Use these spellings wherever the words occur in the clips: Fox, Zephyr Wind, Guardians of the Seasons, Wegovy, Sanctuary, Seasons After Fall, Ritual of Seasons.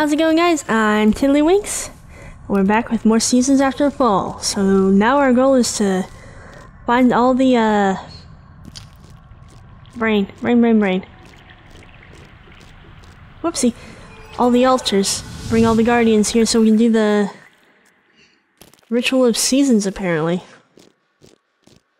How's it going, guys? I'm Tiddlywinks. We're back with more Seasons After Fall. So now our goal is to find all the brain. Whoopsie. All the altars. Bring all the guardians here so we can do the Ritual of Seasons, apparently.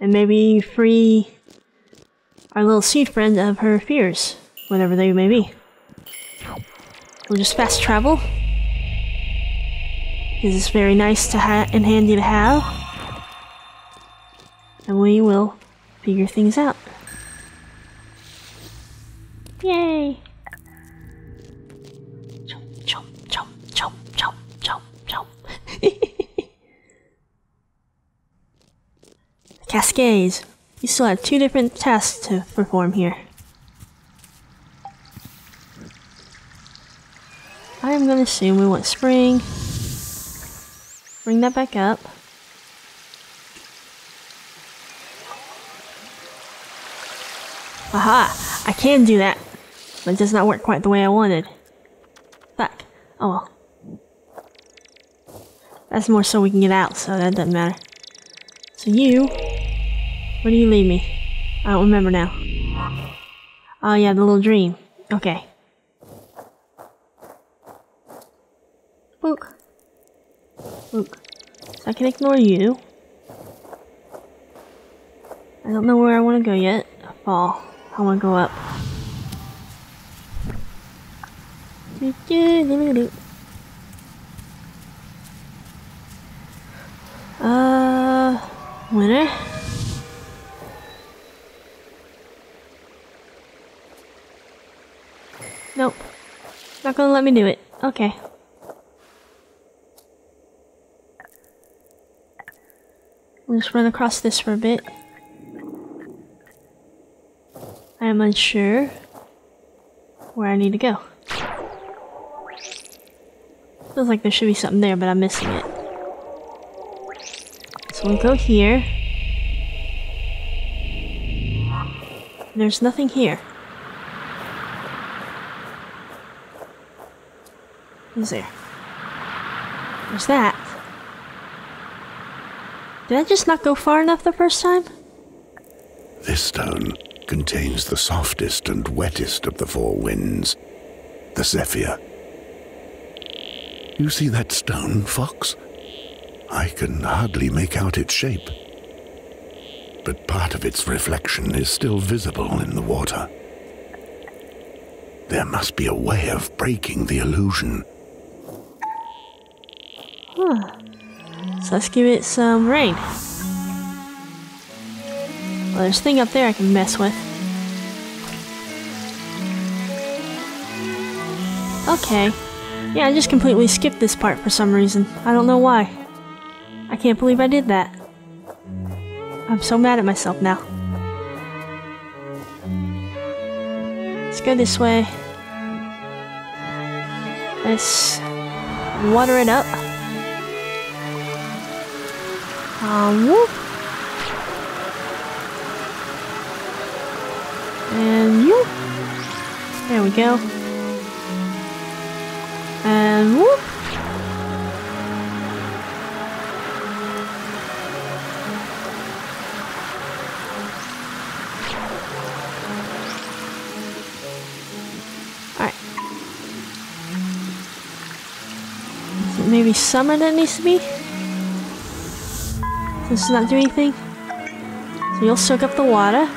And maybe free our little sea friend of her fears, whatever they may be. We'll just fast travel. This is very nice to and handy to have. And we will figure things out. Yay! Jump, jump, jump, jump, jump, jump, jump. Cascades. You still have two different tasks to perform here. I'm gonna assume we want spring. Bring that back up. Aha! I can do that, but it does not work quite the way I wanted. Fuck. Oh well. That's more so we can get out, so that doesn't matter. So you... where do you leave me? I don't remember now. Oh yeah, the little dream. Okay. Book. Book. So I can ignore you. I don't know where I want to go yet. Fall. I want to go up. Winter. Nope. Not gonna let me do it. Okay. I'll just run across this for a bit. I am unsure where I need to go. Feels like there should be something there, but I'm missing it. So we'll go here. There's nothing here. Who's there? Where's that? Did I just not go far enough the first time? This stone contains the softest and wettest of the four winds, the Zephyr. You see that stone, Fox? I can hardly make out its shape, but part of its reflection is still visible in the water. There must be a way of breaking the illusion. Huh. So let's give it some rain. Well, there's a thing up there I can mess with. Okay. Yeah, I just completely skipped this part for some reason. I don't know why. I can't believe I did that. I'm so mad at myself now. Let's go this way. Let's water it up. Whoop. And whoop. There we go. And whoop. All right. Is it maybe summer that needs to be? This does not do anything. So you'll soak up the water.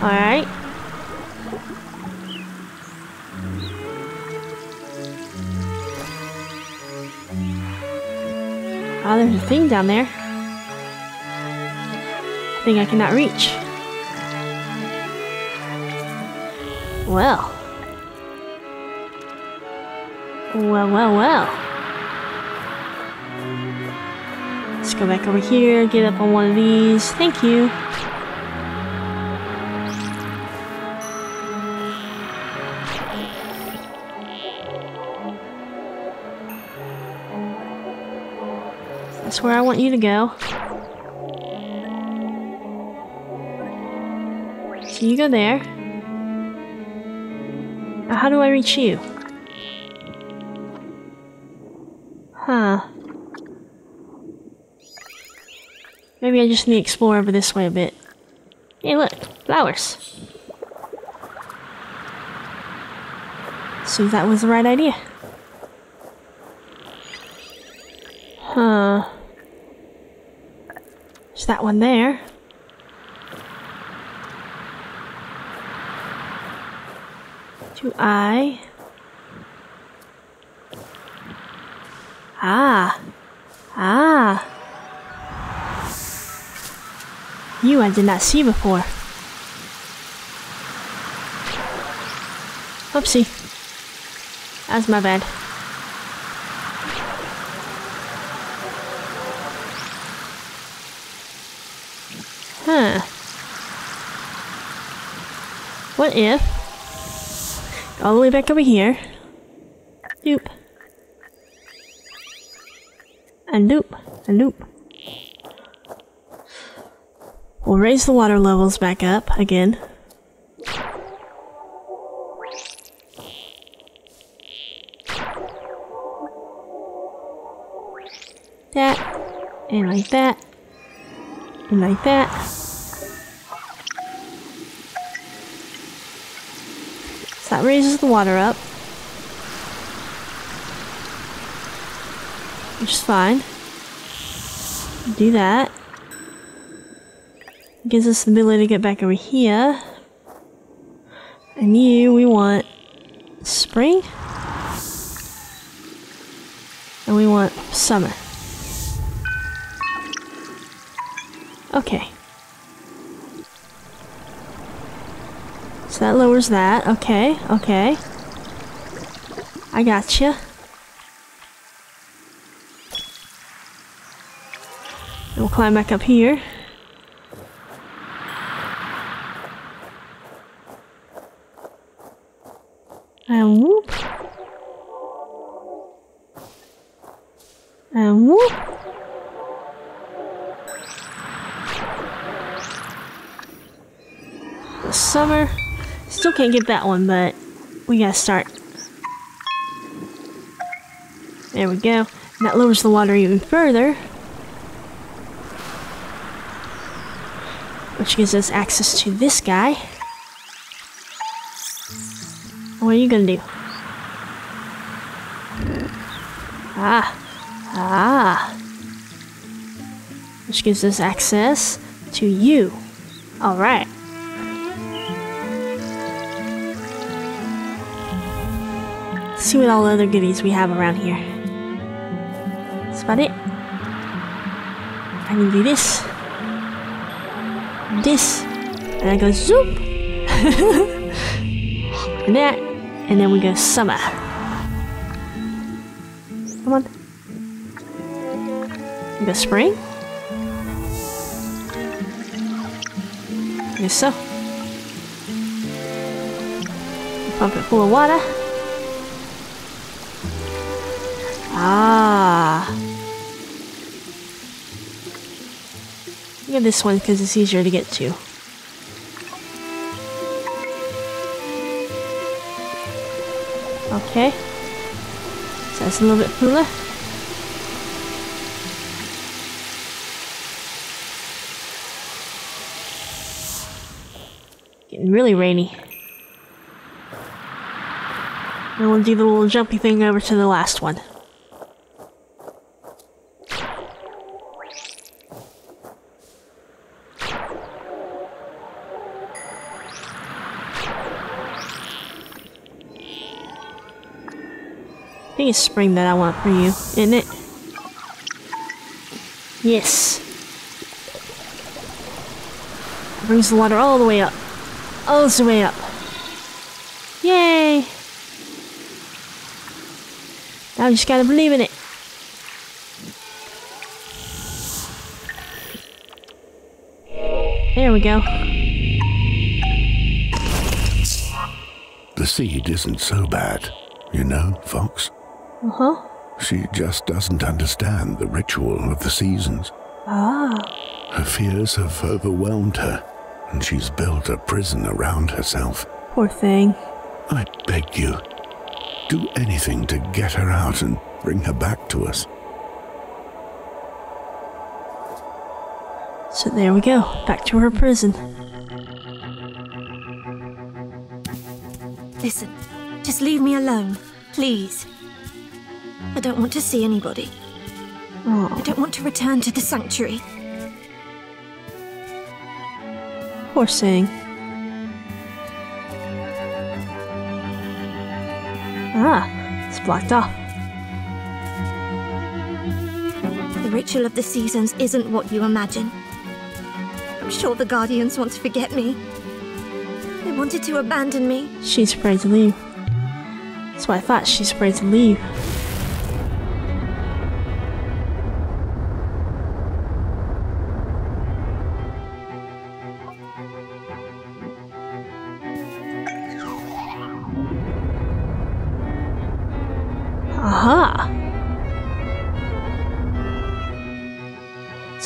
Alright. Ah, there's a thing down there. A thing I cannot reach. Well. Well, well, well. Let's go back over here, get up on one of these. Thank you. That's where I want you to go. So you go there. Now how do I reach you? Huh. Maybe I just need to explore over this way a bit. Hey look, flowers. So that was the right idea. Huh. There's that one there. Do I? Ah. Ah. You I did not see before. Oopsie. That's my bad. Huh. What if... all the way back over here. Loop. And loop. And loop. We'll raise the water levels back up again. That, and like that, and like that. So that raises the water up. Which is fine. Do that. Gives us the ability to get back over here. And you, we want spring. And we want summer. Okay. So that lowers that. Okay, okay. I gotcha. And we'll climb back up here. And whoop. And whoop. The summer. Still can't get that one, but we gotta start. There we go. And that lowers the water even further. Which gives us access to this guy. What are you gonna do? Ah. Ah. Which gives us access to you. Alright. Let's see what all the other goodies we have around here. That's about it. I can do this. This. And I go zoop. And that. And then we go summer. Come on. We go spring. Yes, so. Pump it full of water. Ah. Look at this one because it's easier to get to. Okay, so that's a little bit cooler. Getting really rainy. And we'll do the little jumpy thing over to the last one. I think it's spring that I want for you, isn't it? Yes. It brings the water all the way up. All the way up. Yay! Now we just gotta believe in it. There we go. The seed isn't so bad, you know, Fox. Uh-huh. She just doesn't understand the ritual of the seasons. Ah. Her fears have overwhelmed her, and she's built a prison around herself. Poor thing. I beg you, do anything to get her out and bring her back to us. So there we go, back to her prison. Listen, just leave me alone, please. I don't want to see anybody. Oh. I don't want to return to the sanctuary. Poor Sang. Ah, it's blocked off. The ritual of the seasons isn't what you imagine. I'm sure the guardians want to forget me. They wanted to abandon me. She's afraid to leave. That's what I thought, she's afraid to leave.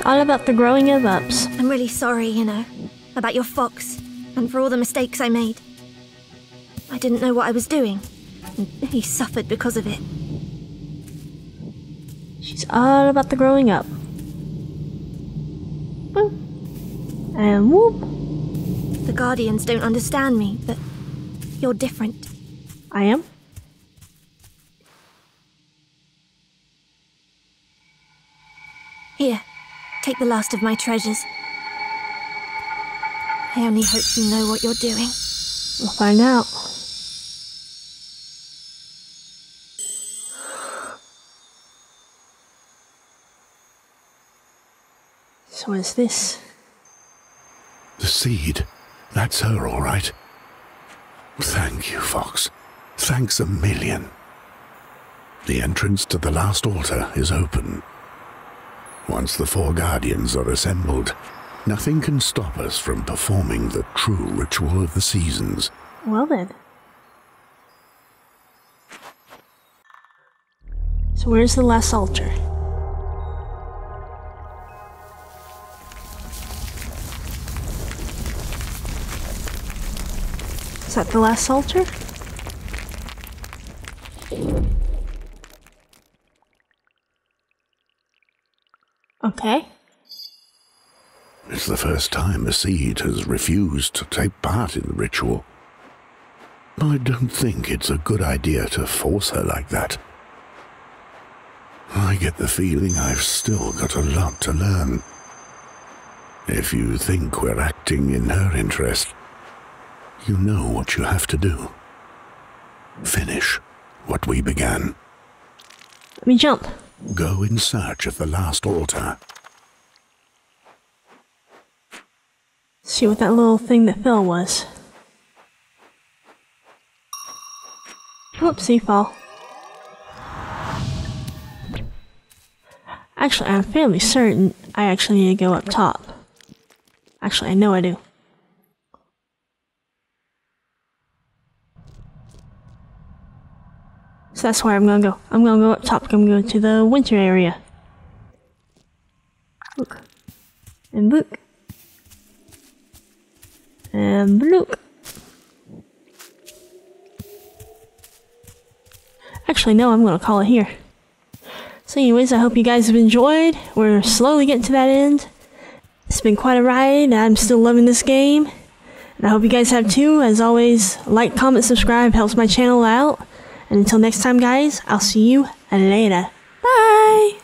All about the growing of ups. I'm really sorry, you know, about your fox and for all the mistakes I made. I didn't know what I was doing, and he suffered because of it. She's all about the growing up. Boop. And whoop. The guardians don't understand me, but you're different. I am? Here. Take the last of my treasures. I only hope you know what you're doing. We'll find out. So what is this? The seed. That's her, all right. Thank you, Fox. Thanks a million. The entrance to the last altar is open. Once the four guardians are assembled, nothing can stop us from performing the true ritual of the seasons. Well then. So where's the last altar? Is that the last altar? Okay. It's the first time a seed has refused to take part in the ritual. I don't think it's a good idea to force her like that. I get the feeling I've still got a lot to learn. If you think we're acting in her interest, you know what you have to do. Finish what we began. Let me jump. Go in search of the last altar. See what that little thing that fell was. Whoopsie fall. Actually, I'm fairly certain I actually need to go up top. Actually, I know I do. So that's where I'm gonna go. I'm gonna go up top. I'm gonna go to the winter area. Look. And look. And look. Actually, no, I'm gonna call it here. So anyways, I hope you guys have enjoyed. We're slowly getting to that end. It's been quite a ride. I'm still loving this game. And I hope you guys have too. As always, like, comment, subscribe. Helps my channel out. And until next time, guys, I'll see you later. Bye!